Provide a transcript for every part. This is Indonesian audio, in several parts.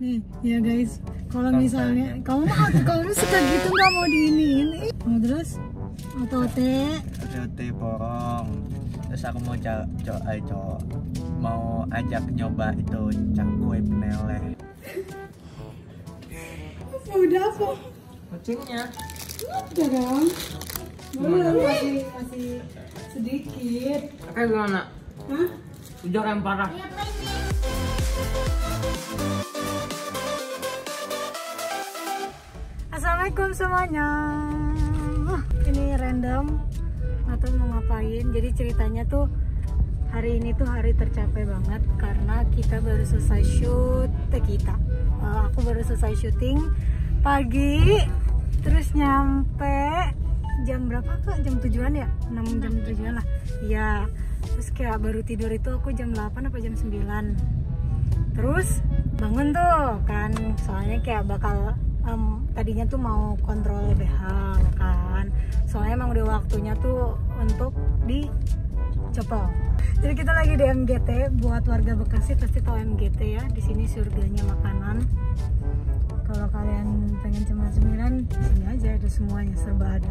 Nih, ya guys, kalau misalnya kamu suka gitu nggak mau diiniin. Mau terus otot porong. Terus aku mau ajak nyoba itu cakwe peneleh. Udah apa? Kucingnya. Udah dong. Belum, masih sedikit. Kayak gimana? Hah? Udah yang parah. Assalamualaikum semuanya. Ini random, atau mau ngapain. Jadi ceritanya tuh hari ini tuh hari tercapai banget karena kita baru selesai shoot. Aku baru selesai syuting pagi, terus nyampe jam berapa kak? Jam 7-an ya? 6 jam 7-an lah. Iya. Terus kayak baru tidur itu aku jam 8 apa jam 9. Terus bangun tuh kan, soalnya kayak bakal tadinya tuh mau kontrol BH kan, soalnya emang udah waktunya tuh untuk dicopel. Jadi kita lagi di MGT. Buat warga Bekasi pasti tahu MGT ya, di sini surganya makanan. Kalau kalian pengen cemil-cemilan, di sini aja ada semuanya, serba ada.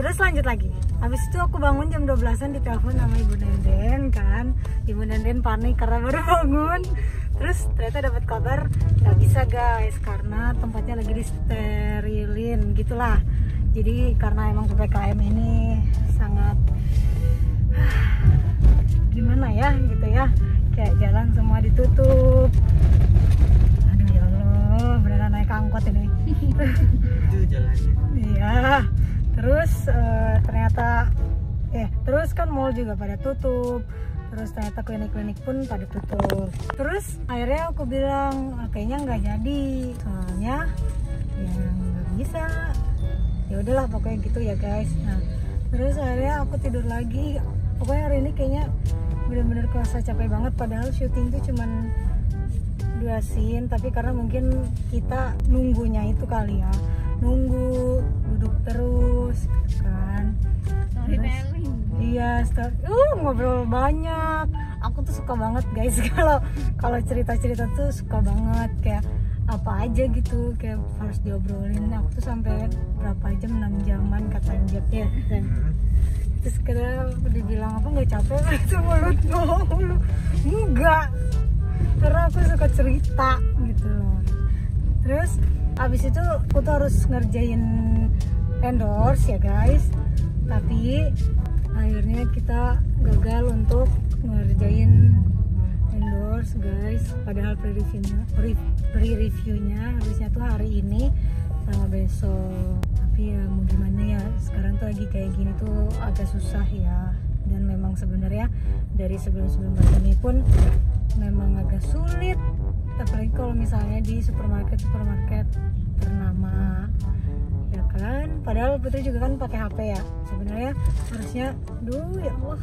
Terus lanjut lagi. Habis itu aku bangun jam 12-an, ditelepon sama Ibu Nenden kan. Ibu Nenden panik karena baru bangun. Terus ternyata dapat kabar nggak bisa guys, karena tempatnya lagi disterilin gitulah. Jadi karena emang PPKM ini sangat gimana ya gitu ya, kayak jalan semua ditutup. Aduh ya Allah, beneran naik angkot ini. Itu jalannya. Iya. Terus terus kan mall juga pada tutup. Terus ternyata klinik-klinik pun pada tutup. Terus akhirnya aku bilang kayaknya nggak jadi, soalnya yang nggak bisa. Ya udahlah pokoknya gitu ya guys. Nah, terus akhirnya aku tidur lagi. Pokoknya hari ini kayaknya bener-bener kerasa capek banget. Padahal syuting tuh cuman 2 scene, tapi karena mungkin kita nunggunya itu kali ya, nunggu duduk terus kan. Storytelling. Iya, ngobrol banyak. Aku tuh suka banget guys kalau cerita-cerita tuh suka banget, kayak apa aja gitu, kayak harus diobrolin. Aku tuh sampai berapa jam, 6 jaman katanya Jeff ya. Terus kadang dibilang apa nggak capek itu mulut dulu, enggak, karena aku suka cerita gitu loh. Terus abis itu aku tuh harus ngerjain endorse ya guys, tapi akhirnya kita gagal untuk ngerjain endorse guys. Padahal pre-reviewnya harusnya tuh hari ini sama besok, tapi ya mau gimana ya, sekarang tuh lagi kayak gini tuh agak susah ya. Dan memang sebenarnya dari sebelum pandemi pun memang agak sulit, apalagi kalau misalnya di supermarket ternama ya kan. Padahal Putri juga kan pakai HP ya, sebenarnya harusnya, duh ya Allah,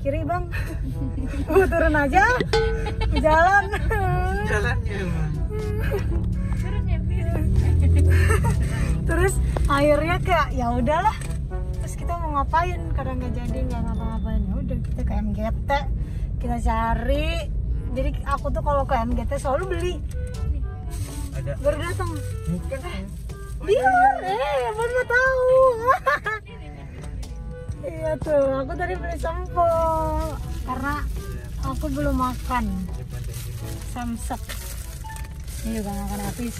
kiri bang, turun aja, jalannya bang, turun ya bang. Terus akhirnya kayak ya udahlah, terus kita mau ngapain? Kadang nggak jadi, nggak ngapa-ngapain. Ya udah kita ke MGT, kita cari. Jadi aku tuh kalau ke MGT selalu beli. Ada. Baru datang. Biar, baru tahu. Iya tuh, aku tadi beli sempol karena aku belum makan samsak. Iya, gak makan habis.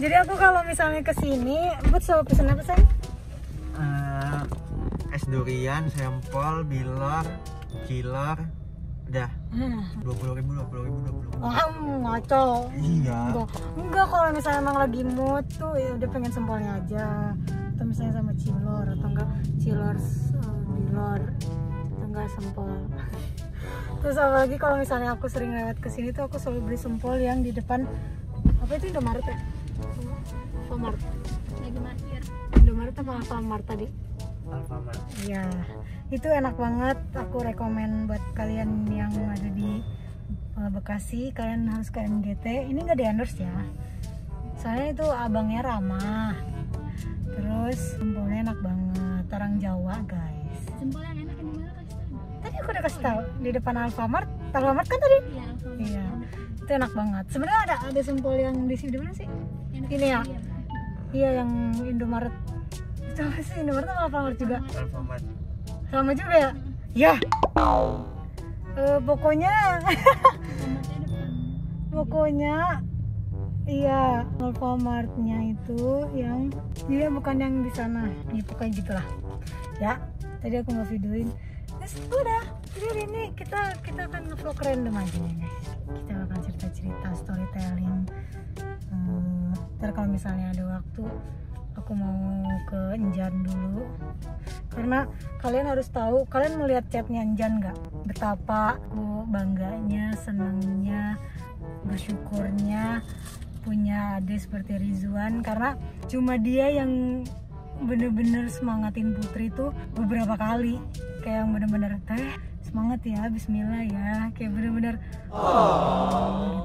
Jadi aku kalau misalnya kesini, Bud selalu pesen apa sih? Es durian, sempol, bilor, cilor, udah. 20.000. Wah, ngaco. Iya. Enggak, kalau misalnya emang lagi mood tuh ya udah pengen sempolnya aja. Atau misalnya sama cilor, atau enggak cilor, bilor, atau enggak sempol. Terus apalagi kalau misalnya aku sering lewat kesini tuh aku selalu beli sempol yang di depan apa itu, Indomaret ya? Alfamart. Lagi markir. Indomaret sama Alfamart tadi. Alfamart. Iya. Itu enak banget. Aku rekomen buat kalian yang ada di Bekasi, kalian harus ke MGT. Ini nggak di endorse ya. Soalnya itu abangnya ramah. Terus sempolnya enak banget. Orang Jawa, guys. Sempolnya enak ini. Tadi aku udah kasih tahu di depan Alfamart. Alfamart kan tadi? Iya. Itu enak banget. Sebenarnya ada sempol yang di sini dulu sih. Yang ini ya? Iya, yang Indomaret. Itu apa sih? Indomaret sama Alfamart juga? Alfamart. Sama juga ya? Ya. Pokoknya iya, Alfamartnya itu yang dia bukan yang di sana. Ya pokoknya gitulah. Ya, tadi aku mau videoin. Terus udah, jadi ini kita akan nge-vlog random aja ya guys. Kita akan cerita-cerita, storytelling. Ntar kalau misalnya ada waktu, aku mau ke Enjan dulu. Karena kalian harus tahu, kalian melihat chatnya Enjan nggak? Betapa aku bangganya, senangnya, bersyukurnya punya adik seperti Rizwan, karena cuma dia yang bener-bener semangatin Putri tuh beberapa kali, kayak yang bener-bener semangat ya, bismillah ya, kayak bener-bener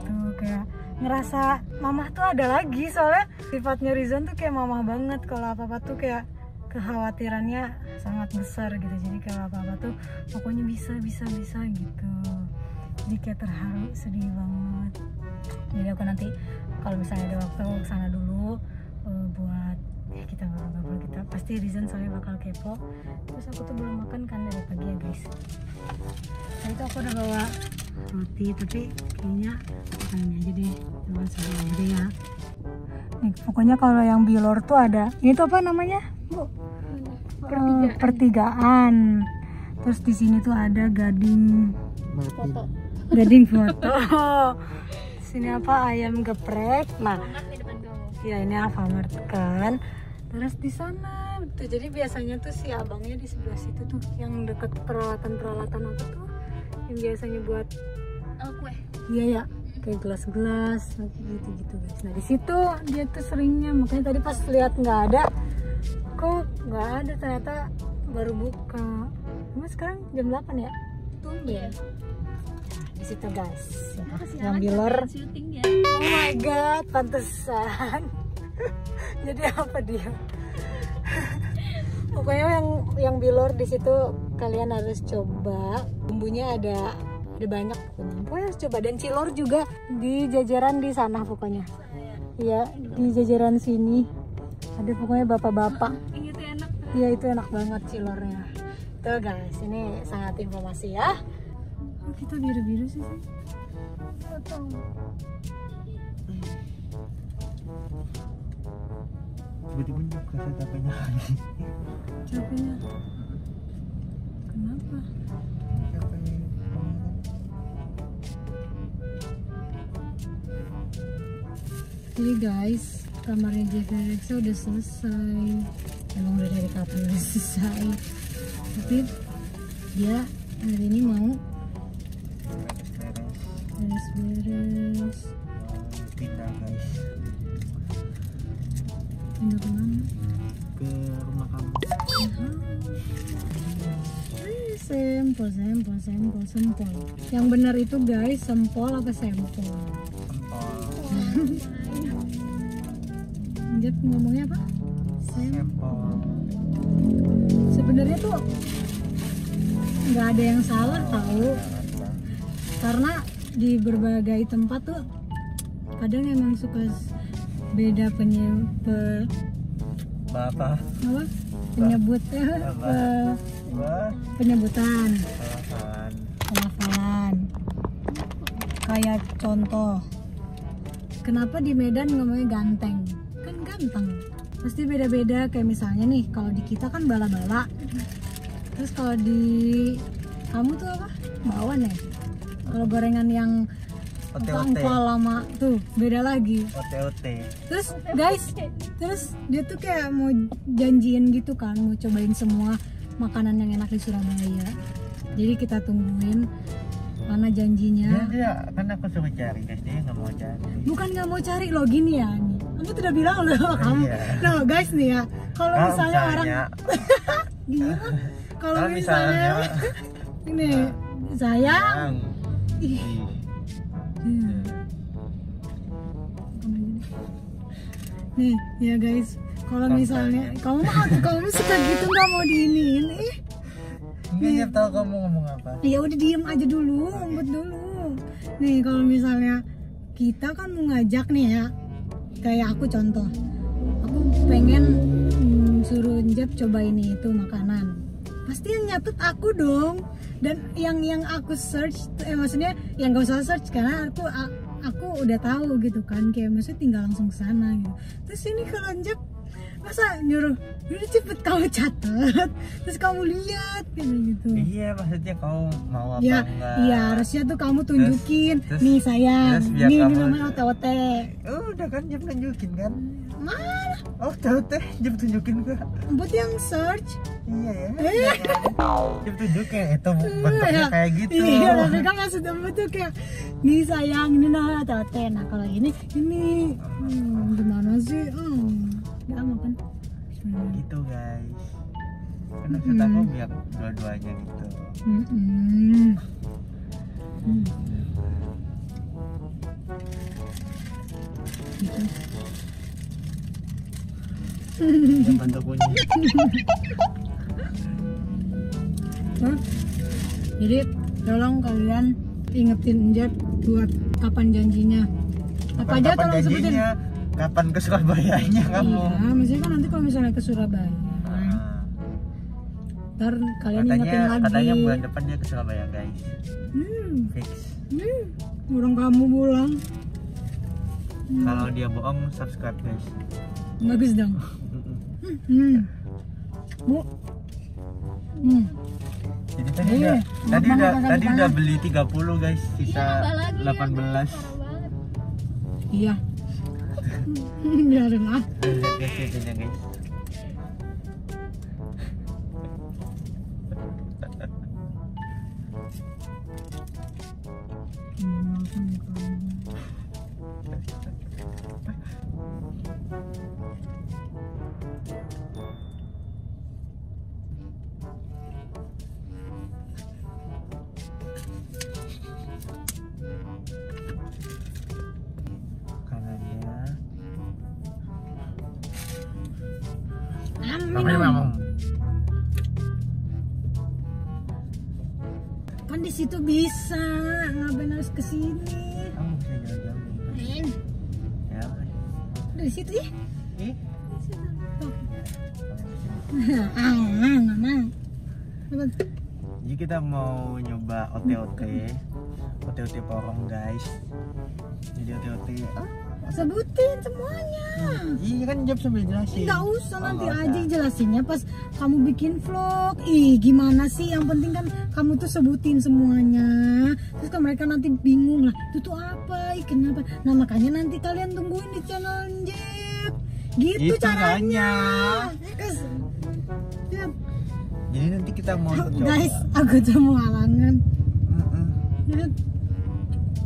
gitu, kayak ngerasa mamah tuh ada lagi. Soalnya sifatnya Rizwan tuh kayak mamah banget, kalau apa-apa tuh kayak kekhawatirannya sangat besar gitu, jadi kalau apa-apa tuh pokoknya bisa gitu, jadi kayak terharu, sedih banget. Jadi aku nanti kalau misalnya ada waktu kesana dulu buat ya kita ngobrol-ngobrol, kita pasti Rizwan soalnya bakal kepo. Terus aku tuh belum makan kan dari pagi ya guys. Tadi tuh aku udah bawa roti, tapi kayaknya makan ini aja deh, cuman soalnya aja ya. Nih, pokoknya kalau yang bilor tuh ada, ini tuh apa namanya Bu? Pertigaan. Terus di sini tuh ada gading foto. Gading foto. Sini apa, ayam geprek. Nah, ya ini Alfamart kan. Terus di sana tuh, jadi biasanya tuh si abangnya di sebelah situ tuh, yang deket peralatan apa tuh, yang biasanya buat kue. Iya ya, kayak gelas-gelas gitu-gitu guys. Nah di situ dia tuh seringnya, makanya tadi pas lihat nggak ada, kok nggak ada, ternyata baru buka. Emang sekarang jam 8 ya? Iya. Di situ guys, yang bilor. Oh my god, pantesan. Jadi apa dia? Pokoknya yang bilor di situ kalian harus coba. Bumbunya ada banyak. Pokoknya harus coba. Dan cilor juga di jajaran di sana pokoknya. Iya, di jajaran sini ada pokoknya bapak-bapak. Iya, itu enak banget cilornya. Tuh guys, ini sangat informasi ya. Oh, kita biru-biru sih. Potong. Tiba-tiba nggak kerasa capeknya lagi. Capeknya? Kenapa? Jadi guys, kamarnya Jeffry Reksa udah selesai. Emang udah dari kapan udah selesai. Tapi dia hari ini mau beres-beres. Pindah guys. Pindah kemana? Ke rumah kamu. Sempol. Yang benar itu guys, sempol apa sempol? Sempol. Lanjut ngomongnya apa? Sempol. Sebenarnya tuh nggak ada yang salah tahu, karena di berbagai tempat tuh kadang emang suka beda penyebutan pelafalan. Kayak contoh, kenapa di Medan ngomongnya ganteng, kan ganteng pasti beda-beda. Kayak misalnya nih, kalau di kita kan bala-bala, terus kalau di kamu tuh apa, bawaan ya. Kalau gorengan yang empal lama tuh beda lagi. Terus guys, terus dia tuh kayak mau janjiin gitu kan, mau cobain semua makanan yang enak di Surabaya. Jadi kita tungguin mana janjinya. Iya, kan aku suruh cari guys, dia nggak mau cari. Bukan nggak mau cari loh, gini ya. Kamu tidak bilang loh kamu. Nah guys nih ya, kalau misalnya orang gini, kalau misalnya ini sayang. Nih ya guys, kalau misalnya kamu suka gitu nggak mau diiniin, nggak tahu kamu ngomong apa. Ya udah diem aja dulu, umpet dulu. Nih kalau misalnya kita kan mau ngajak nih ya, kayak aku contoh, aku pengen suruh Jep coba ini itu makanan, pasti yang nyatet aku dong. Dan yang aku search, maksudnya yang gak usah search karena aku udah tahu gitu kan, kayak maksudnya tinggal langsung ke sana gitu. Terus ini kalau Jep masa nyuruh, udah cepet kamu catet, terus kamu lihat kayak gitu. Iya, maksudnya kamu mau apa ya, enggak? Iya, harusnya tuh kamu tunjukin, terus, nih sayang, ini namanya ote-ote. Udah kan Jep tunjukin kan? Mana? Ote-ote Jep tunjukin gak? Buat yang search? Iya ya. Jep tunjukin itu bentuknya kayak gitu. Iya, tapi kan maksud kamu tuh kayak, nih sayang, ini namanya ote-ote. Nah kalau ini gimana sih? Gak makan gitu guys, karena kita mau biar dua-duanya gitu. Yang bantu bunyi. Jadi tolong kalian ingetin Jep buat kapan janjinya. Apa aja tolong sebutin. Kapan ke Surabayanya kamu? Iya, maksudnya kan nanti kalau misalnya ke Surabaya, ntar kalian ingetin lagi. Katanya bulan depan dia ke Surabaya guys. Fix. Burung kamu pulang. Kalau dia bohong, subscribe guys. Bagus dong. Bu. Jadi tadi udah beli 30 guys, sisa 18. Iya. Biarin lah. Kan di situ bisa, ngapain harus kesini? Kamu bisa jalan-jalan. Ya. Dari situ ya? Dari situ. Jadi kita mau nyoba OTOT porong guys. Jadi OTOT. Sebutin semuanya. Iya kan Jep sambil jelasin. Enggak usah, nanti aja jelasinnya pas kamu bikin vlog. Ih, gimana sih? Yang penting kan kamu tuh sebutin semuanya. Terus kan mereka nanti bingung lah, itu tuh apa? Ih, kenapa? Nah, makanya nanti kalian tungguin di channel Jep. Gitu caranya. Jep. Jadi nanti kita mau coba. Guys, aku tuh mau halangan.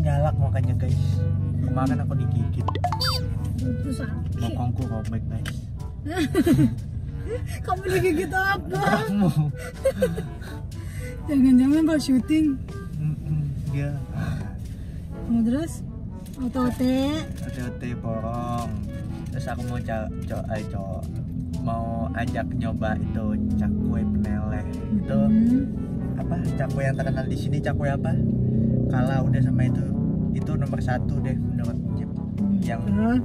Galak makanya guys. Kemarin aku digigit. Bokongku robek guys. Kamu digigit apa? Kamu. Jangan-jangan pas syuting. Iya. Mau terus? Ote-ote porong. Terus aku mau ajak nyoba itu cakwe peneleh. Itu apa? Cakwe yang terkenal di sini cakwe apa? Kalah udah sama itu nomor 1 deh menurut Jep. Yang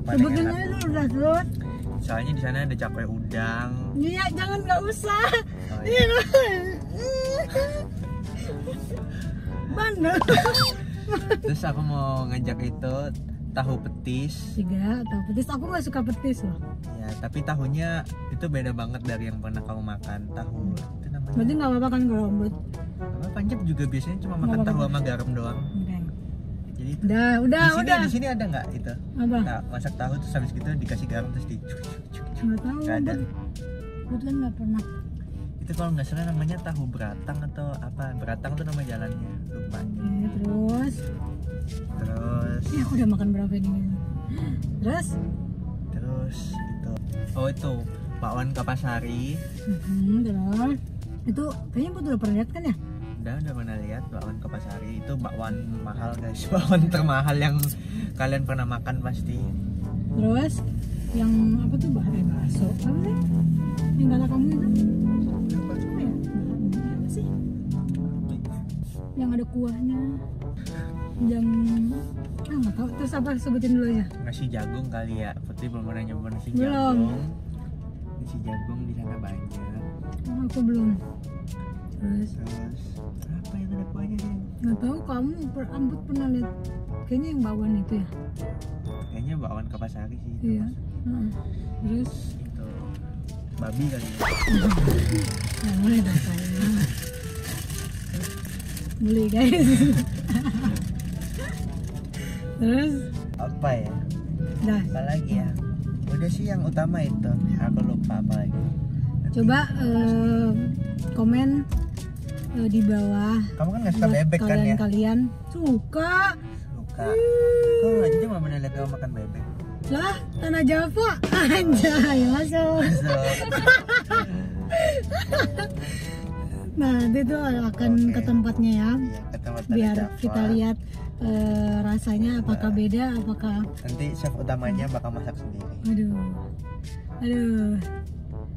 paling enak. Soalnya di sana ada cakwe udang. Iya, jangan, nggak usah. Oh, iya. Mana? Terus aku mau ngajak itu tahu petis. Tahu petis. Aku nggak suka petis loh. Ya, tapi tahunya itu beda banget dari yang pernah kamu makan. Tahu itu namanya. Berarti nggak apa-apa kan kalau buat? Apa Panjep juga biasanya cuma makan tahu sama garam doang. Udah. Di sini ada nggak itu? Apa? Nah, masak tahu terus habis gitu dikasih garam terus dicuci. Nggak tahu. Kebetulan nggak pernah. Itu kalau nggak salah namanya tahu beratang atau apa? Beratang tuh nama jalannya, lupa. Terus. Ya aku udah makan berapa ini? Terus itu. Oh itu bakwan Kapasari. Terus. Itu kayaknya aku udah pernah lihat kan ya? Udah pernah lihat bakwan Kapasari. Itu bakwan mahal guys, bakwan termahal yang kalian pernah makan pasti. Terus yang apa tuh bakso apa sih yang kata kamu itu apa ya? Apa sih yang ada kuahnya, yang nggak tahu. Terus apa, sebutin dulu aja. Nasi jagung kali ya, Putri belum pernah nyoba nasi jagung. Nasi jagung di sana banyak. Oh, aku belum. Terus apa yang ada kuahnya sih? Nggak tahu, kamu Ambut pernah lihat kayaknya yang bakwan itu ya? Kayaknya bakwan Kapasari sih. Iya. Terus itu babi kali ya. Nah, mulai datangnya. Beli guys. Terus apa ya? Nah, apa lagi ya? Udah sih yang utama itu. Aku lupa apa lagi. Coba komen di bawah. Kamu kan nggak suka bebek kan ya? Kalian suka? Suka. Kok nggak jadi mau lihat kamu makan bebek? Lah, tanah Java. Anjay, masuk. Nah, dia tuh akan ke tempatnya ya. Iya, ke tempat biar Java. Kita lihat rasanya apakah beda, apakah nanti chef utamanya bakal masak sendiri. Aduh,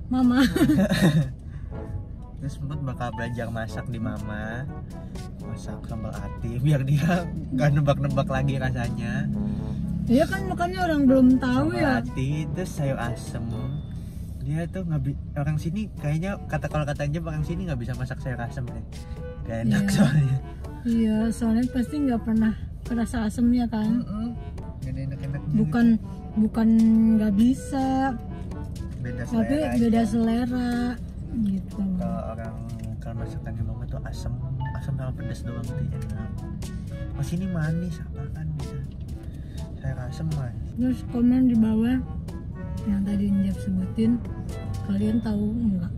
mama. Terus Mbut bakal belajar masak di mama, masak sambal ati biar dia nggak nebak-nebak lagi rasanya. Iya kan, makanya orang belum tahu sambal ya. Sambal ati, terus sayur asem. Dia tuh orang sini kayaknya kalau katanya orang sini nggak bisa masak sayur asem deh. Gak enak soalnya. Iya, soalnya pasti nggak pernah kerasa asemnya kan. Bukan nggak bisa. Beda selera. Tapi beda selera gitu. Kalau orang masakannya mama tuh asem sama pedas doang gitu enak. Mas ini manis apaan bisa? Saya asem mas. Terus komen di bawah yang tadi Njep sebutin, kalian tahu nggak?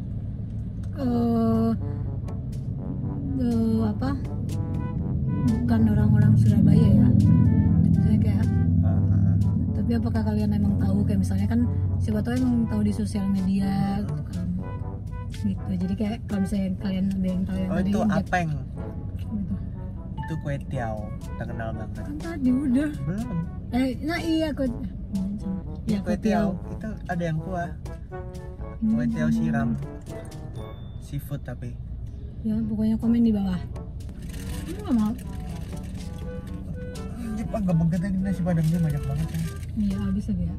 Apa? Bukan orang-orang Surabaya ya, misalnya kayak tapi apakah kalian emang tahu, kayak misalnya kan siapa tahu emang tahu di sosial media gitu, jadi kayak kalau misalnya kalian ada yang tahu yang itu apeng gitu. Itu kue tiaw terkenal banget kan tadi udah belum? Nah iya kue tiaw itu ada yang kue tiaw siram seafood tapi ya pokoknya komen di bawah. Aku gak mau ini agak begitu, ini nasi padangnya banyak banget kan? Iya, habis aja ya.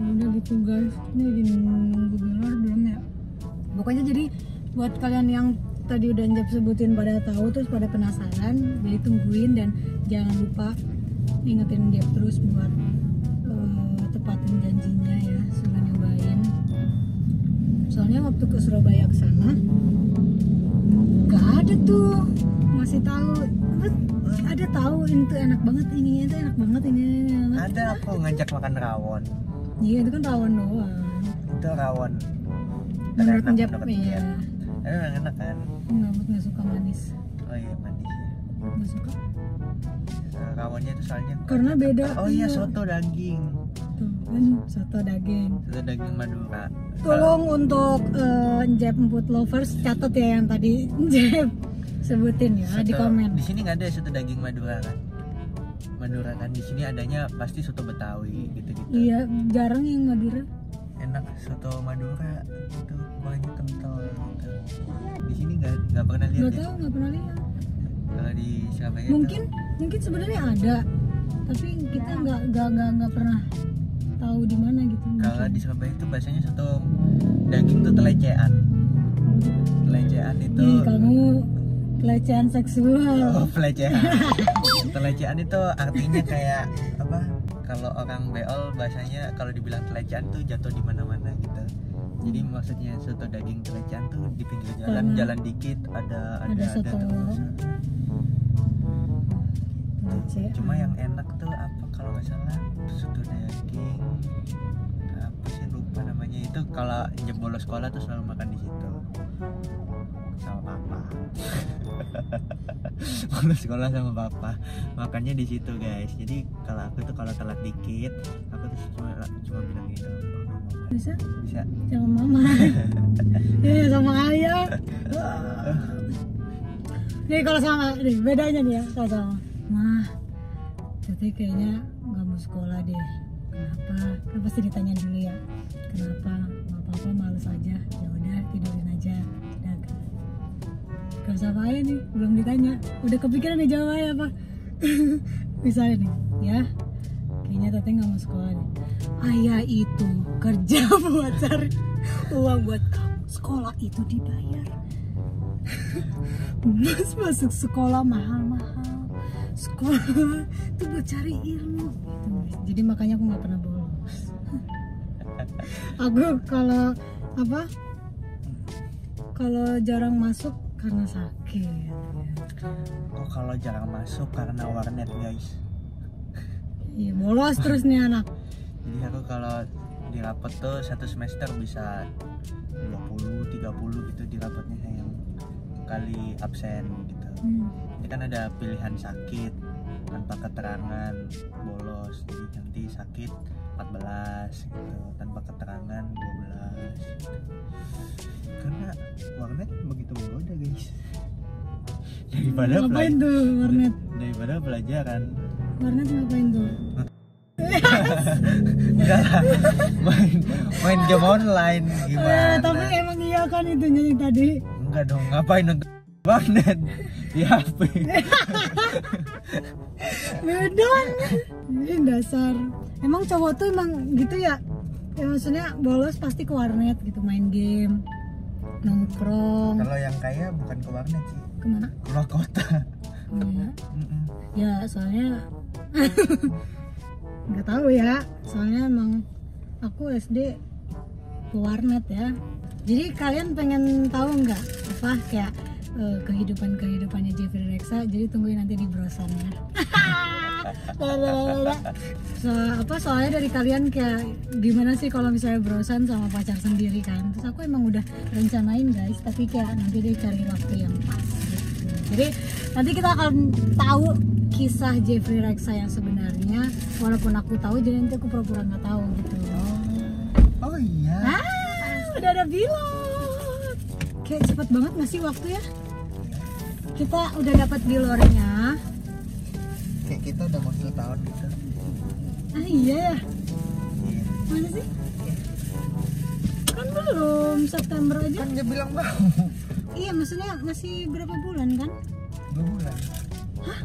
Nah, udah gitu guys, ini lagi nunggu benar belum ya? Pokoknya jadi buat kalian yang tadi udah Njep sebutin pada tahu terus pada penasaran, jadi tungguin dan jangan lupa ingetin Njep terus buat tepatin janjinya ya, suruh nyobain. Soalnya waktu ke Surabaya ke sana nggak ada tuh, masih tahu ada tahu itu enak banget ini, itu enak banget ini. Ada aku ngajak makan rawon. Iya itu kan rawon doang. Itu rawon. Menurut Njep ya. Tapi memang enak kan? Nggak suka manis. Oh iya manis. Nggak suka. Rawonnya itu soalnya. Karena beda. Oh iya soto daging. Soto daging Madura. Tolong untuk Njep Emput lovers catat ya yang tadi Njep sebutin ya soto, di komen. Di sini nggak ada soto daging Madura kan? Madura kan di sini adanya pasti soto Betawi gitu-gitu. Iya jarang yang Madura. Enak soto Madura itu banyak kental. Gitu. Di sini nggak pernah lihat. Nggak tahu nggak pernah lihat. Kalau di Surabaya mungkin sebenarnya ada, tapi kita nggak pernah tahu di mana gitu. Kalau di Surabaya itu biasanya soto daging tuh telecehan. Telecehan itu. Ih, kamu pelecehan seksual. Oh, pelecehan. Pelecehan itu artinya kayak apa? Kalau orang beol bahasanya kalau dibilang pelecehan tuh jatuh di mana-mana gitu. Jadi maksudnya soto daging pelecehan tuh di pinggir jalan, jalan dikit ada. Cuma yang enak tuh apa kalau nggak salah soto daging. Apa sih lupa namanya itu, kalau jebol sekolah tuh selalu makan di situ. Sama papa. Kalau sekolah sama papa makannya di situ guys. Jadi kalau aku tuh kalau telat dikit aku tuh cuma bilang gitu, bisa sama mama. Sama ayah nih kalau sama nih bedanya nih ya, kalau sama mah jadi kayaknya nggak mau sekolah deh. Kenapa? Kan pasti ditanya dulu ya, kenapa? Nggak apa-apa, males aja, ya udah tidurin aja. Reksa apa aja nih, belum ditanya. Udah kepikiran nih jawab aja apa. Misalnya nih, ya kayaknya Teteh gak mau sekolah nih. Ayah itu kerja buat cari uang buat kamu. Sekolah itu dibayar. Mas masuk sekolah mahal-mahal. Sekolah itu buat cari ilmu gitu. Jadi makanya aku gak pernah bolos. Aku kalau apa, kalau jarang masuk karena sakit. Oh, kalau jarang masuk karena warnet, guys. Iya, bolos terus nih anak. Jadi aku kalau di rapot tuh satu semester bisa 20-30 gitu di rapotnya, yang kali absen gitu. Ini kan ada pilihan sakit, tanpa keterangan, bolos. Jadi nanti sakit 14 gitu, tanpa keterangan 12 gitu. Karena warnet begitu menggoda, guys. Daripada ngapain tuh warnet? Daripada pelajaran. Warnet ngapain tuh? Enggak lah, main game online gimana? Tapi emang iya kan itu nyanyi tadi? Enggak dong, ngapain nonton warnet di HP? Medan. Ini dasar. Emang cowok tuh emang gitu ya? Ya maksudnya bolos pasti ke warnet gitu, main game, nongkrong. Kalau yang kaya bukan ke warnet sih. Kemana? Keluar kota. Kemana? Ya soalnya nggak tahu ya, soalnya emang aku SD ke warnet ya. Jadi kalian pengen tahu nggak apa kayak kehidupannya Jeffry Reksa? Jadi tungguin nanti di brosan ya. So, soalnya dari kalian kayak gimana sih kalau misalnya brosan sama pacar sendiri kan? Terus aku emang udah rencanain, guys, tapi kayak nanti deh cari waktu yang pas. Jadi nanti kita akan tahu kisah Jeffry Reksa yang sebenarnya, walaupun aku tahu jadi nanti aku pura-pura nggak tahu gitu. Oh iya. Udah ada bilor. Kayak cepet banget nggak sih waktu ya? Kita udah dapat bilornya. Kayak kita udah mau 10 tahun gitu. Ah iya ya. Mana sih? Kan belum, September aja. Kan dia bilang mau. Iya, maksudnya masih berapa bulan kan? 2 bulan. Hah?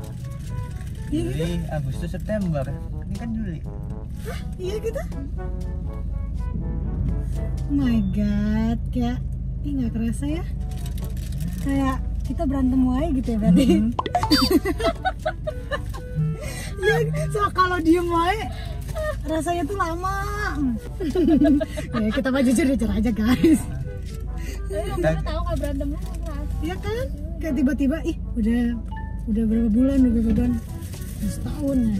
Iya gitu? Juli, Agustus, September. Ini kan Juli. Hah? Iya gitu? Oh my god, kayak ini nggak kerasa ya? Kayak kita berantem wae gitu ya berarti. Ya, so kalau diem wae rasanya tuh lama. Ya kita mah jujur aja, guys. Kita tahu nggak berantem mulu, Mas. Iya kan? Kayak tiba-tiba ih udah berapa bulan? Setahun ya.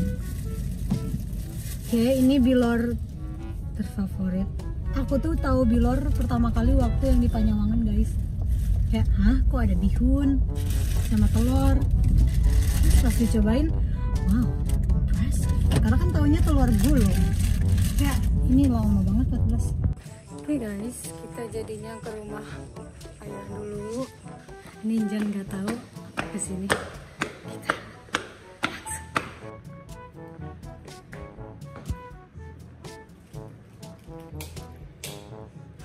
Oke, ini bilor terfavorit. Aku tuh tahu bilor pertama kali waktu yang di Panyawangan, guys. Kayak, hah, kok ada bihun sama telur? Terus pas dicobain, wow, impressive. Karena kan taunya telur gulung. Kayak, ini lama banget 14. Oke, guys, kita jadinya ke rumah ayah dulu. Ninjan nggak tahu kesini.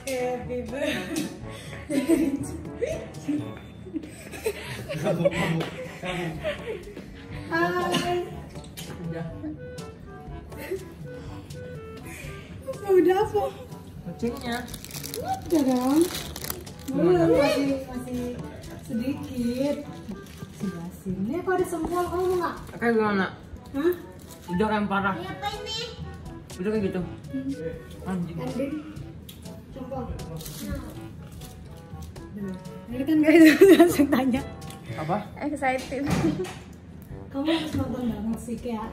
Kita happy birthday. Hai. Udah apa? Kucingnya. Udah dong. Belum, masih sedikit. Sebasin. Ini aku ada semua, kamu mau nggak? Kayak gimana? Hah? Udah yang parah. Apa ini? Udah kayak gitu. Anjing. Coba. Ini kan guys langsung tanya. Apa? Excited. Kamu harus nonton banget sih, kayak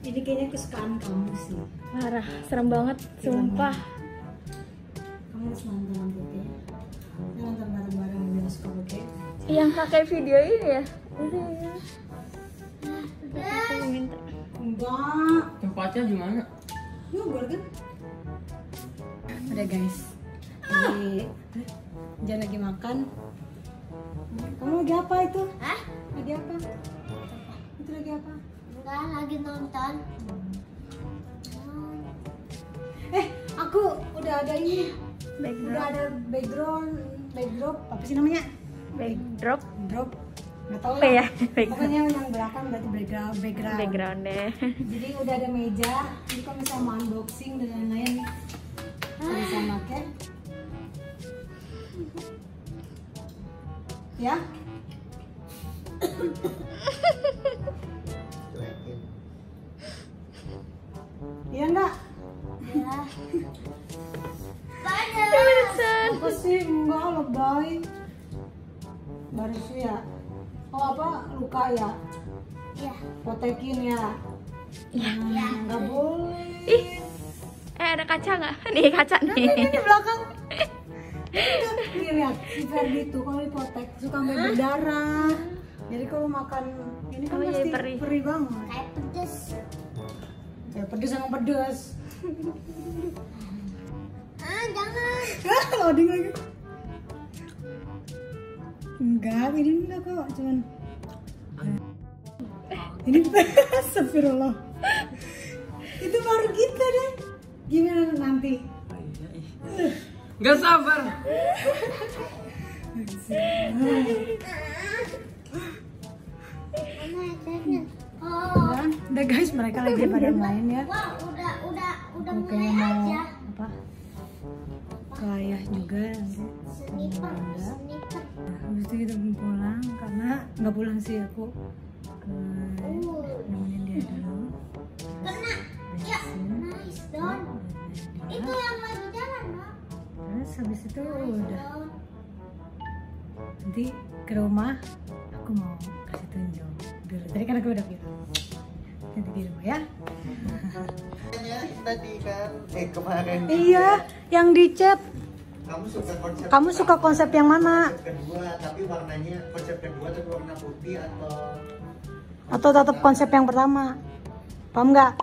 ini kayaknya kesukaan kamu sih. Parah, serem banget, sumpah. Kamu harus nonton nanti ya. Nonton bareng-bareng di bioskop, oke? Yang pakai video ini ya? Enggak. Tempatnya di mana? Bogor kan? Udah guys, jadi jangan lagi makan. Kamu lagi apa itu? Hah? Lagi apa? Itu lagi apa? Enggak, lagi nonton. Aku udah ada ini. Background. Udah ada background. Backdrop apa sih namanya? backdrop, apa ya? Pokoknya yang belakang berarti background deh. Jadi udah ada meja, jadi kalau misalnya mau unboxing dan lain-lain bisa pakai. Ya? Iya enggak? Ya. Panas. Apa sih? Enggak lebay. Baru sih ya. Oh apa? Luka ya? Iya. Potekin ya? Iya. Ya. Enggak boleh. Ih. Ada kaca nggak? Nih kaca nih. Ini di belakang. Nih lihat, si Ferdi tuh kalau dipotek suka berdarah. Jadi kalau makan ini kan pasti perih banget. Kayak pedes. Ya pedes sama pedes. Ah jangan. Loading lagi. Enggak, ini enggak kok, cuman. Ini astagfirullah. Itu baru kita deh. Gimana nanti? Gak sabar. Oh. Udah guys, mereka lagi pada main ya. Wah, udah mulai aja. Apa? Kayah juga. Sniper. Habis itu kita pulang karena nggak pulang sih aku. Nemenin dia dulu. Kena. Ya, nice don. Itu yang lagi jalan, Mak. Terus habis itu udah. Nanti ke rumah aku mau kasih tunjuk dulu. Tadi kan aku udah bilang nanti di rumah ya. Tadi kan kemarin. Iya, yang di chat. Kamu suka konsep yang mana? Konsep kedua, tapi warnanya konsep kedua tuh warna putih atau tetap konsep yang pertama. Paham nggak?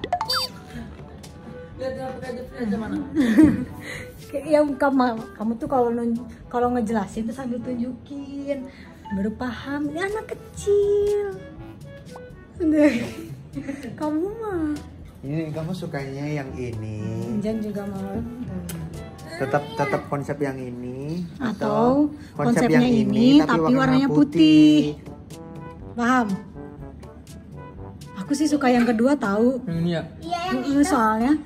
Ya kamu tuh kalau ngejelasin tuh sambil tunjukin baru paham. Ini anak kecil. Kamu mah. Ini kamu sukanya yang ini. Jan juga mau. Tetap konsep yang ini atau konsep yang ini tapi warnanya putih. Paham? Aku sih suka yang kedua tahu. Iya. Soalnya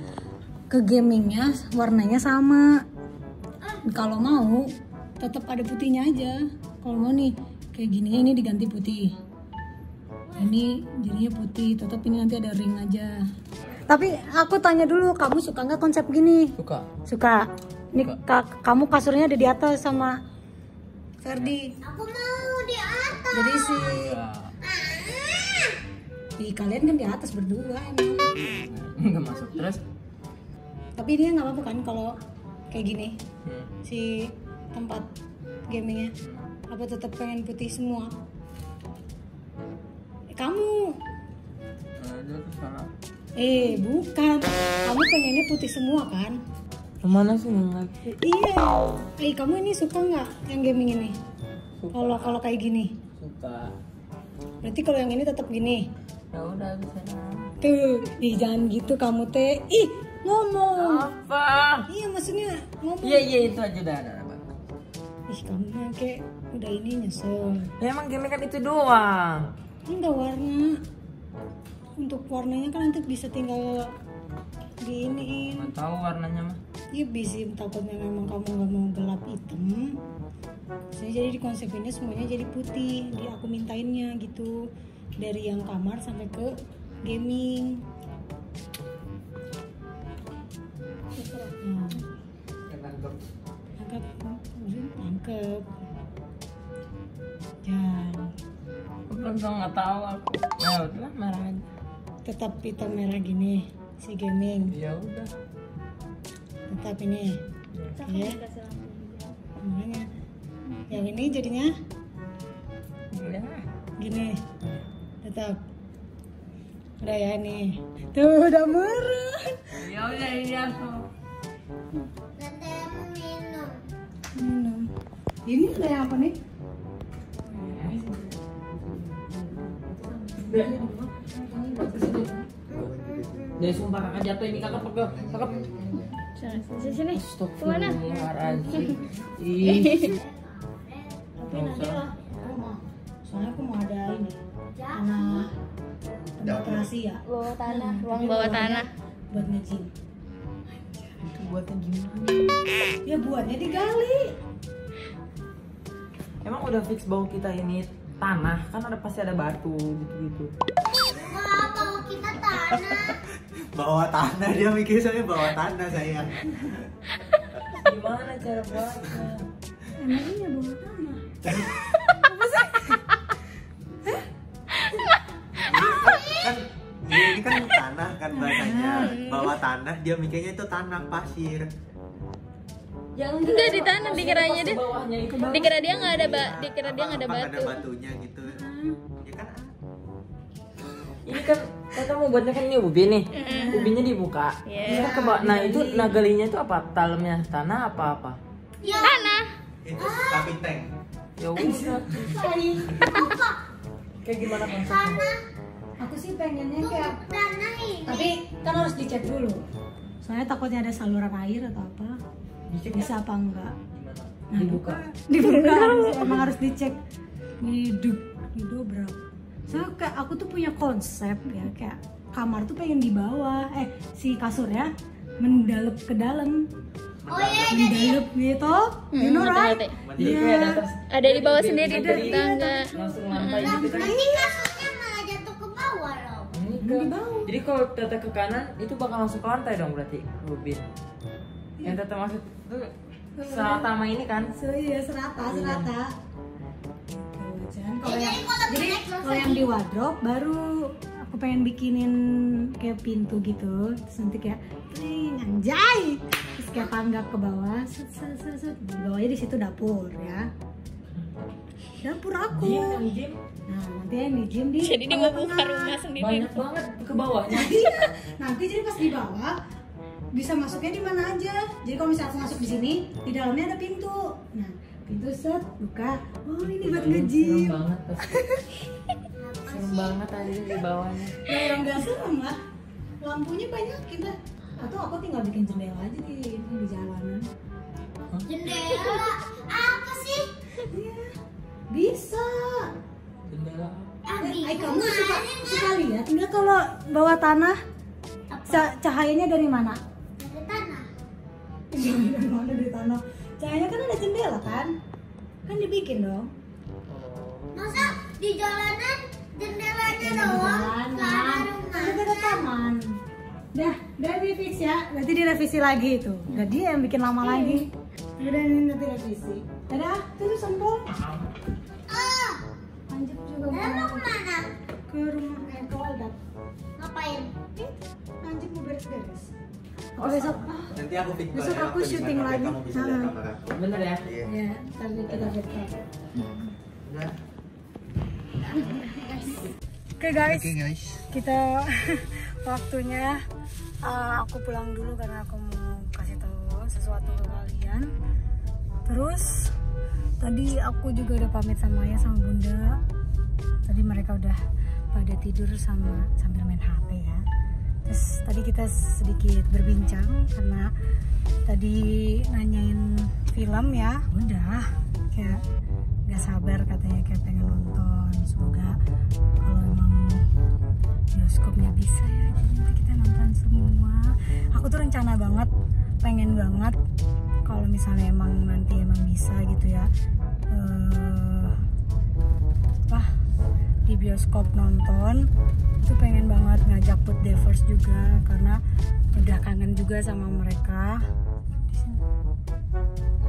ke gamingnya warnanya sama. Kalau mau tetap ada putihnya aja. Kalau mau nih kayak gini ini diganti putih, ini jadinya putih, tetap ini nanti ada ring aja. Tapi aku tanya dulu, kamu suka nggak konsep gini? Suka. Ini kamu kasurnya ada di atas sama Ferdi. Aku mau di atas. Jadi si kalian kan di atas berdua emang. Nggak masuk terus. Tapi dia nggak apa-apa kan kalau kayak gini si tempat gamingnya. Apa tetap pengen putih semua? Kamu? Dia tuh salah. Bukan. Kamu pengennya putih semua kan? Kemana sih lagi? Iya. Kamu ini suka nggak yang gaming ini? Kalau kayak gini? Suka. Berarti kalau yang ini tetap gini? Ya udah bisa. Tuh, jangan gitu kamu teh. Ngomong apa? Iya maksudnya ngomong. Iya itu aja udah ada apa? Kamu kayak udah ini nyesel. Ya emang gamenya kan itu doang. Enggak warna. Untuk warnanya kan nanti bisa tinggal di iniin. Nggak tahu warnanya mah? Iya bisa. Takutnya memang kamu nggak mau gelap hitam. Saya jadi di konsepnya semuanya jadi putih. Jadi aku mintainnya gitu dari yang kamar sampai ke gaming. Nangkep. Jangan. Aku nggak tahu aku. Ya udah merah aja. Tetap hitam merah gini si gaming. Ya udah. Tetap ini. Ya. Makanya. Yang ini jadinya. Ya. Gini. Tetap. Udah ya nih. Tuh udah merah. Ya udah ini aku. Nanti aku minum. Ini kayak apa nih? Dari sumpah kakak jatuh ini kakak pegel. Kakak. Sini. Kemana? Marah sih. Ih. tapi nanti lah aku mau, soalnya aku mau ada ini tanah operasi ya, bawah tanah, ruang bawah tanah buat nge-gym. Buatnya gimana? Ya buatnya digali. Emang udah fix bau kita ini tanah, kan ada pasti ada batu gitu-gitu. Wah, bau kita tanah. Bawa tanah, dia mikir saya bawa tanah sayang. Gimana cara buatnya? Emangnya bawa tanah? Apa sih? Kan ini kan tanah kan bahasanya, bawa tanah dia mikirnya itu tanah pasir. Enggak di tanah dikiranya dia. Dikira dia nggak ada batu. Ada batunya gitu. Ya kan. Ini kan kita mau buatnya kan ini ubi nih. Ubinya dibuka. Iya. Nah itu nagalinya itu apa? Dalamnya tanah apa apa? Tanah. Itu tapi tank. Ya udah. Kayak gimana konsepnya? Tanah. Aku sih pengennya kayak tanah ini. Tapi kan harus dicek dulu. Soalnya takutnya ada saluran air atau apa. Bisa apa enggak? Nah, dibuka. Emang harus dicek. Hidup berapa? Soalnya kayak aku tuh punya konsep ya, kayak kamar tuh pengen di bawah, si kasurnya mendalam ke dalam. Oh iya, mendalam gitu. You know right? Ada di bawah sendiri di tangga. Nanti kasurnya malah jatuh ke bawah loh. Di bawah. Jadi kalau teteh ke kanan itu bakal langsung ke lantai dong berarti, Rubin. Yang teteh maksud itu serata sama ini kan? Iya, serata. Jadi kalau yang di wardrobe baru aku pengen bikinin kayak pintu gitu, terus nanti kayak ting anjay, terus kayak panggap ke bawah, set. Di bawahnya di situ dapur ya, dapur aku. Nah nanti yang di gym jadi dia mau buka rumah sendiri. Banyak banget ke bawahnya. Nanti jadi pas di bawah bisa masuknya di mana aja. Jadi kalau misalnya aku masuk di sini, di dalamnya ada pintu. Nah pintu set buka, oh ini buat nge-gym. Serem banget pasti. Serem banget tadi di bawahnya. Ya orang nggak serem lah. Lampunya banyak kita. Atau aku tinggal bikin jendela aja di jalanan. Jendela? Apa sih? Iya. Bisa. Jendela. Kamu suka lihat nggak kalau bawah tanah? Cahayanya dari mana? Dari tanah. Gimana dari tanah? Cahayanya kan ada jendela kan dibikin dong. Masa di jalanan jendelanya doang, nggak ada rumah. Itu ada taman. Dah direvisi ya. Nanti direvisi lagi itu. Gak dia yang bikin lama lagi. Udah nanti revisi. Dadah, terus sembol. Lanjut juga. Mau kemana? Ke rumah Nekoldap. Ngapain? Lanjut mau beres-beres. Oh besok, nanti aku pikir besok aku syuting lagi. Bener ya? Iya, ntar kita betul. Oke guys, kita waktunya aku pulang dulu karena aku mau kasih tahu sesuatu ke kalian. Terus tadi aku juga udah pamit sama ayah sama bunda. Tadi mereka udah pada tidur sama sambil main HP ya. Terus tadi kita sedikit berbincang karena tadi nanyain film ya. Udah kayak gak sabar katanya, kayak pengen nonton. Semoga kalau emang bioskopnya bisa ya, jadi nanti kita nonton semua. Aku tuh rencana banget, pengen banget kalau misalnya emang nanti emang bisa gitu ya, di bioskop nonton. Itu pengen banget ngajak Put Devers juga karena udah kangen juga sama mereka.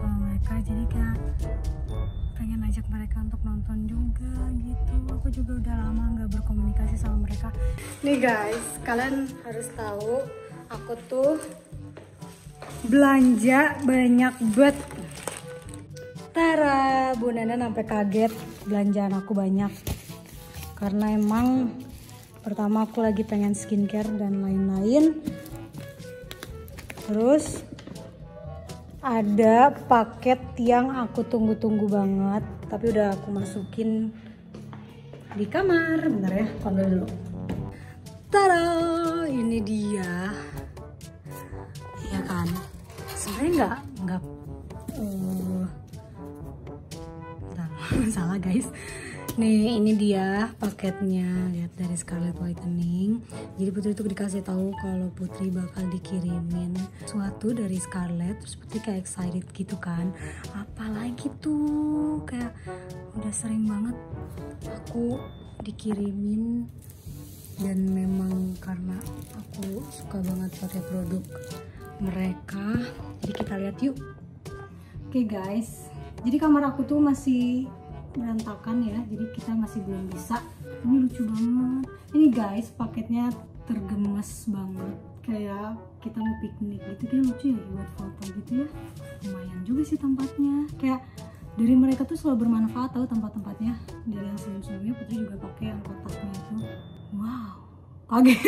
Mereka jadi kayak pengen ajak mereka untuk nonton juga gitu. Aku juga udah lama nggak berkomunikasi sama mereka. Nih guys, kalian harus tahu aku tuh belanja banyak banget. Tara, Bu Nenden sampai kaget belanjaan aku banyak. Karena emang pertama aku lagi pengen skincare dan lain-lain. Terus ada paket yang aku tunggu-tunggu banget, tapi udah aku masukin di kamar. Bentar ya, kondol dulu. Tada, ini dia. Ya kan, sebenarnya nggak. Bentar. salah guys. Nih ini dia paketnya, lihat, dari Scarlett Whitening. Jadi Putri itu dikasih tahu kalau Putri bakal dikirimin sesuatu dari Scarlett, terus Putri kayak excited gitu kan. Apalagi tuh, kayak udah sering banget aku dikirimin, dan memang karena aku suka banget pakai produk mereka. Jadi kita lihat yuk. Oke guys, jadi kamar aku tuh masih berantakan ya, jadi kita masih belum bisa. Ini lucu banget ini guys, paketnya tergemes banget, kayak kita mau piknik gitu. Kayak lucu ya buat foto gitu ya, lumayan juga sih tempatnya. Kayak dari mereka tuh selalu bermanfaat tau tempat-tempatnya. Dari yang sebelum-sebelumnya Putri juga pakai yang kotaknya itu, wow, kaget.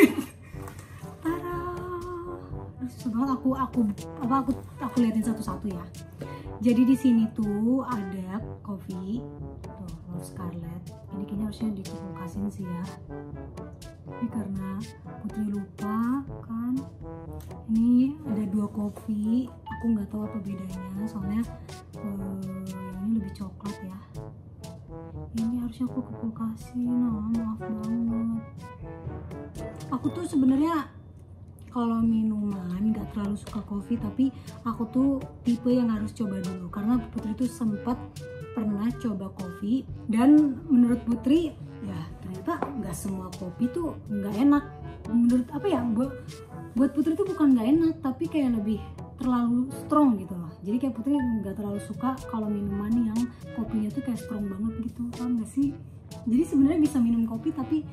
Tara, sebelum aku liatin satu-satu ya. Jadi di sini tuh ada kopi, tuh Love Scarlett. Ini kayaknya harusnya dikukasin sih ya. Tapi karena Putri lupa kan. Ini ada dua kopi, aku nggak tahu apa bedanya. Soalnya yang ini lebih coklat ya. Ini harusnya aku kulkasin, maaf banget. Aku tuh sebenarnya kalau minuman gak terlalu suka kopi, tapi aku tuh tipe yang harus coba dulu, karena Putri tuh sempat pernah coba kopi, dan menurut Putri ya ternyata nggak semua kopi tuh nggak enak. Menurut apa ya, buat Putri tuh bukan nggak enak, tapi kayak lebih terlalu strong gitu loh. Jadi kayak Putri nggak terlalu suka kalau minuman yang kopinya tuh kayak strong banget gitu, paham nggak sih? Jadi sebenarnya bisa minum kopi tapi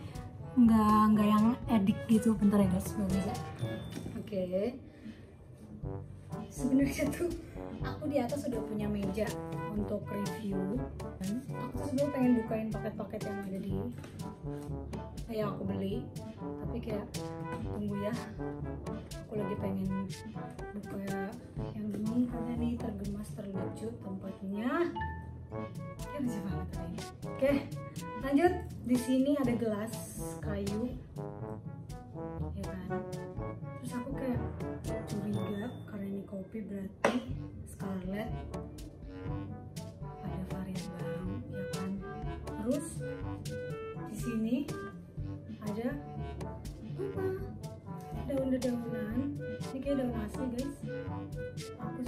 nggak yang edik gitu. Bentar ya guys, nggak bisa. Oke. Sebenarnya tuh aku di atas udah punya meja untuk review. Aku tuh sebenarnya pengen bukain paket-paket yang ada di yang aku beli, tapi kayak tunggu ya. Aku lagi pengen buka yang ini karena ini tergemas, terlucu tempatnya. Ya, lucu banget ini. Oke, lanjut. Di sini ada gelas kayu, ya kan? Terus aku kayak curiga karena ini kopi, berarti Scarlett ada varian baru, ya kan? Terus di sini ada apa? Daun-daunan. Ini kayak daun asli guys. Aku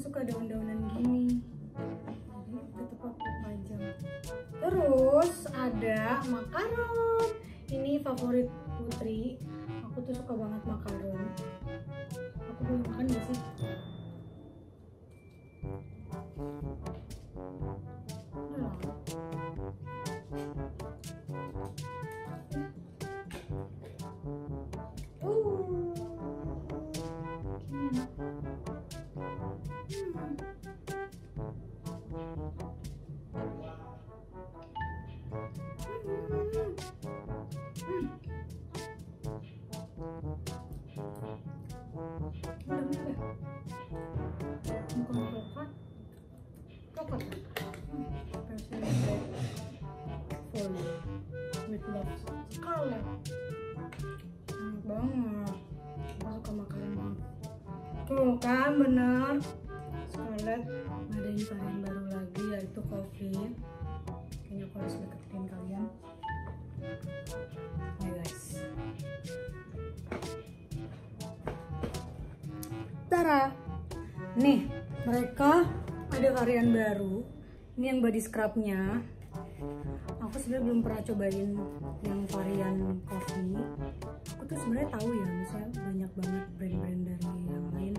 suka daun-daunan gini. Terus ada makaron, ini favorit Putri. Aku tuh suka banget makaron. Aku boleh makan gak sih? Tuh kan bener, Scarlett ngadain varian baru lagi yaitu kopi. Kayaknya aku harus deketin kalian. Oke guys, Tara, nih mereka ada varian baru. Ini yang body scrubnya. Aku sebenarnya belum pernah cobain yang varian kopi. Aku tuh sebenarnya tahu ya, misalnya banyak banget brand-brand dari yang lain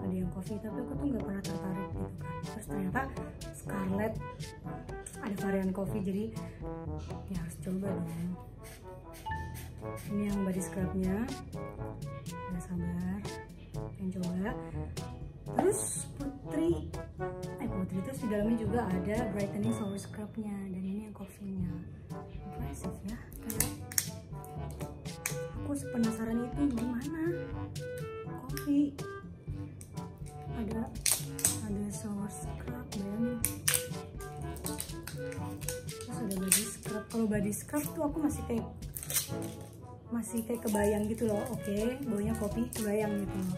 ada yang kopi, tapi aku tuh nggak pernah tertarik gitu kan. Terus ternyata Scarlett ada varian kopi, jadi ya harus coba dong. Ini yang body scrubnya, nggak sabar pengen coba. Terus Putri terus di dalamnya juga ada brightening shower scrubnya, dan ini yang kopinya. Impressive ya, karena aku penasaran itu gimana kopi. Ada shower scrub, bayangin. Terus ada body scrub. Kalau body scrub tuh aku masih kayak kebayang gitu loh. Oke, baunya kopi, kebayang gitu loh.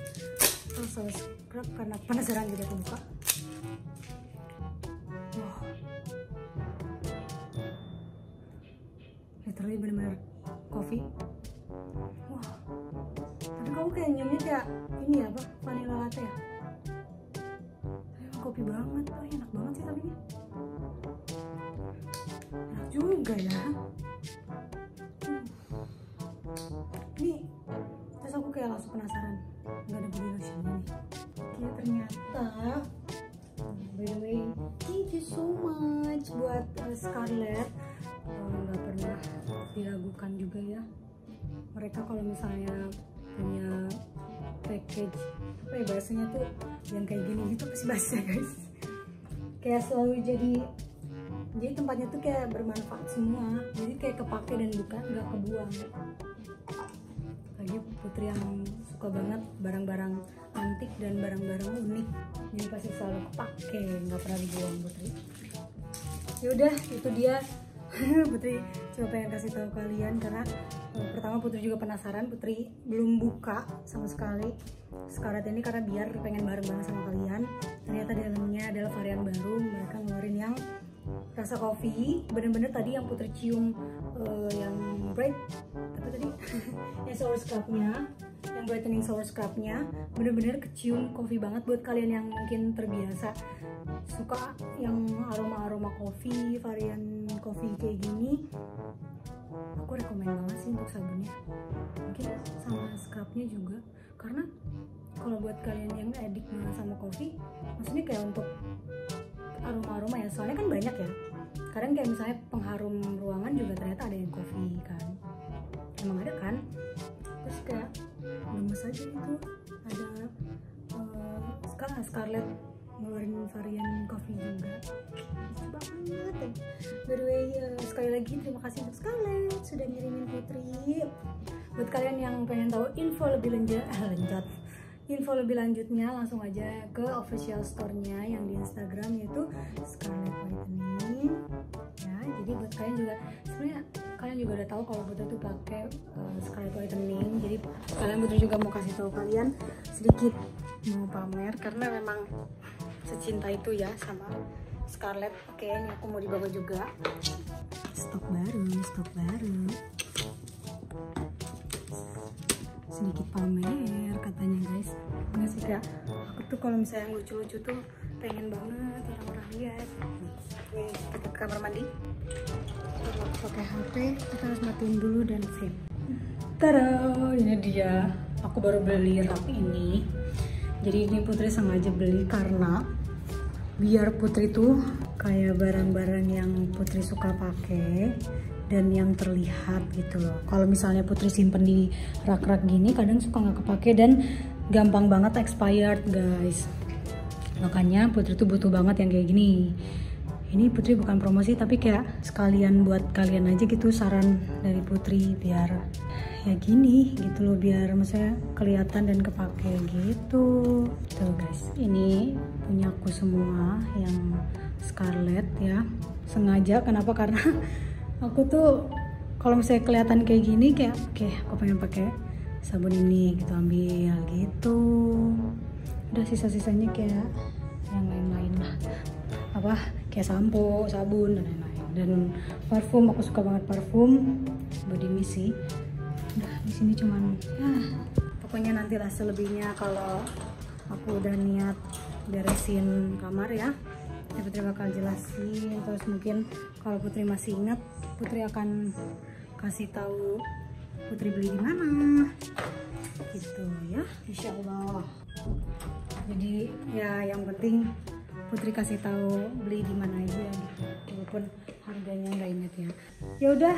Terus shower scrub karena penasaran jadi aku buka. Wow, bener-bener coffee. Wah, tapi kamu kayak nyonya kayak ini ya, apa, vanilla latte ya? Kopi banget, oh, enak banget sih tapi ini. Enak juga ya. Nih, terus aku kayak langsung penasaran. Nggak ada body lotionnya nih. Ya ternyata, by the way, thank you so much buat Scarlett. Nggak pernah diragukan juga ya. Mereka kalau misalnya punya package, apa ya bahasanya tuh, yang kayak gini gitu pasti bahasa guys. Kayak selalu jadi tempatnya tuh kayak bermanfaat semua. Jadi kayak kepake dan bukan nggak kebuang. Lagi Putri yang suka banget barang-barang antik dan barang-barang unik. Jadi pasti selalu kepake, nggak pernah dibuang Putri. Yaudah itu dia. Putri coba pengen kasih tahu kalian karena pertama Putri juga penasaran. Putri belum buka sama sekali Scarlett ini karena biar pengen bareng-bareng sama kalian. Ternyata dalamnya adalah varian baru, mereka ngeluarin yang rasa kopi. Bener-bener tadi yang Putri cium yang bright apa tadi yang sour scrubnya, yang brightening sour scrubnya bener-bener kecium kopi banget. Buat kalian yang mungkin terbiasa suka yang aroma-aroma kopi, varian kopi kayak gini, aku rekomen banget sih untuk sabunnya, mungkin sama scrubnya juga. Karena kalau buat kalian yang addict banget sama kopi, maksudnya kayak untuk aroma-aroma ya, soalnya kan banyak ya. Kadang kayak misalnya pengharum ruangan juga ternyata ada yang kopi kan, emang ada kan. Terus kayak gemes aja itu ada Scarlett ngeluarin varian kopi juga, coba banget. By the way, sekali lagi terima kasih untuk Scarlett sudah ngirimin Putri. Buat kalian yang pengen tahu info lebih lanjut, info lebih lanjutnya langsung aja ke official store-nya yang di Instagram yaitu Scarlett Whitening ya. Jadi buat kalian juga sebenarnya kalian juga udah tahu kalau Putri tuh pakai Scarlett Whitening. Jadi kalian Putri juga mau kasih tahu kalian sedikit mau pamer karena memang secinta itu ya sama Scarlett. Oke, ini aku mau dibawa juga stok baru sedikit pamer katanya guys. Enggak sih kak, aku tuh kalau misalnya yang lucu-lucu tuh pengen banget orang-orang lihat. Nih kita ke kamar mandi, kalau pakai HP kita harus matiin dulu dan save. Tadaaah, ini dia, aku baru beli wrap ini. Jadi ini Putri sengaja beli karena biar Putri tuh kayak barang-barang yang Putri suka pakai dan yang terlihat gitu loh. Kalau misalnya Putri simpen di rak-rak gini kadang suka nggak kepake dan gampang banget expired guys. Makanya Putri tuh butuh banget yang kayak gini. Ini Putri bukan promosi tapi kayak sekalian buat kalian aja gitu, saran dari Putri biar ya gini gitu loh, biar maksudnya kelihatan dan kepake gitu. Tuh guys, ini punya aku semua yang Scarlett ya. Sengaja kenapa? Karena aku tuh kalau misalnya kelihatan kayak gini kayak oke, aku pengen pakai sabun ini gitu, ambil gitu. Udah sisa-sisanya kayak yang lain-lain lah, apa kayak sampo, sabun dan lain-lain. Dan parfum, aku suka banget parfum body mist. Udah di sini cuman ya, pokoknya nantilah selebihnya kalau aku udah niat beresin kamar ya. Putri bakal jelasin, terus mungkin kalau Putri masih ingat, Putri akan kasih tahu Putri beli di mana, gitu ya, insya Allah. Jadi ya yang penting Putri kasih tahu beli di mana aja, gitu. Walaupun harganya nggak inget ya. Ya udah,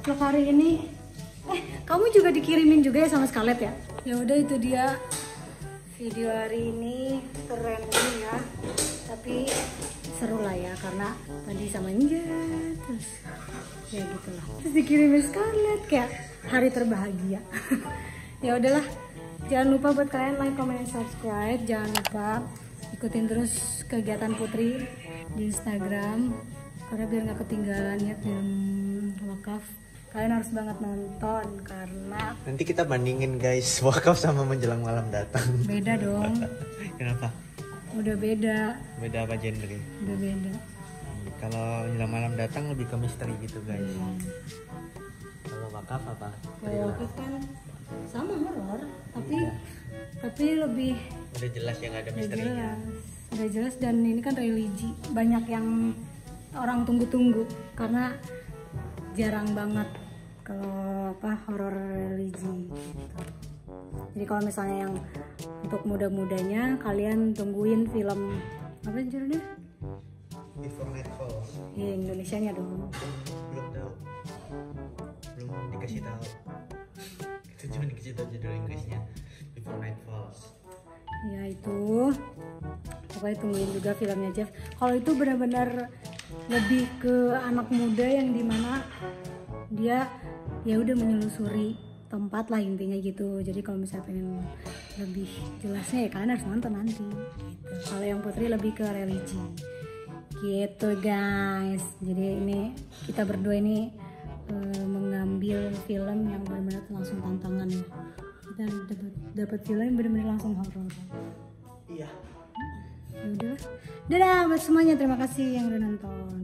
vlog hari ini, kamu juga dikirimin juga ya sama Scarlett ya? Ya udah itu dia video hari ini, keren ini ya. Tapi seru lah ya, karena tadi sama Inja, terus ya gitulah. Terus dikirimin Scarlett kayak hari terbahagia. Ya udahlah, jangan lupa buat kalian like, comment, and subscribe. Jangan lupa ikutin terus kegiatan Putri di Instagram karena biar nggak ketinggalan ya film Wakaf. Kalian harus banget nonton karena nanti kita bandingin guys, Wakaf sama Menjelang Malam Datang. Beda dong. Kenapa? Udah beda. Beda apa genre? Udah beda. Kalau Menjelang Malam Datang lebih ke misteri gitu guys. Wakaf apa? Kalau Wakaf kan sama horor, tapi ya, tapi lebih udah jelas ya, nggak ada misterinya. Udah jelas, dan ini kan religi, banyak yang orang tunggu-tunggu karena jarang banget kalau apa horor religi. Jadi kalau misalnya yang untuk muda-mudanya, kalian tungguin film apa judulnya? Before Night Falls. Iya, Indonesianya dong. Belum tahu, belum dikasih tahu. Kita cuma dikasih tahu judul Inggrisnya Before Night Falls. Ya itu, pokoknya tungguin juga filmnya Jeff. Kalau itu benar-benar lebih ke anak muda yang dimana dia ya udah menyelusuri tempat lah intinya gitu. Jadi kalau misalnya pengen lebih jelasnya ya kalian harus nonton nanti gitu. Kalau yang Putri lebih ke religi gitu guys. Jadi ini kita berdua ini mengambil film yang benar-benar langsung tantangan ya. Kita dapat film yang benar-benar langsung horor. Iya. Udah. Dadah buat semuanya, terima kasih yang udah nonton.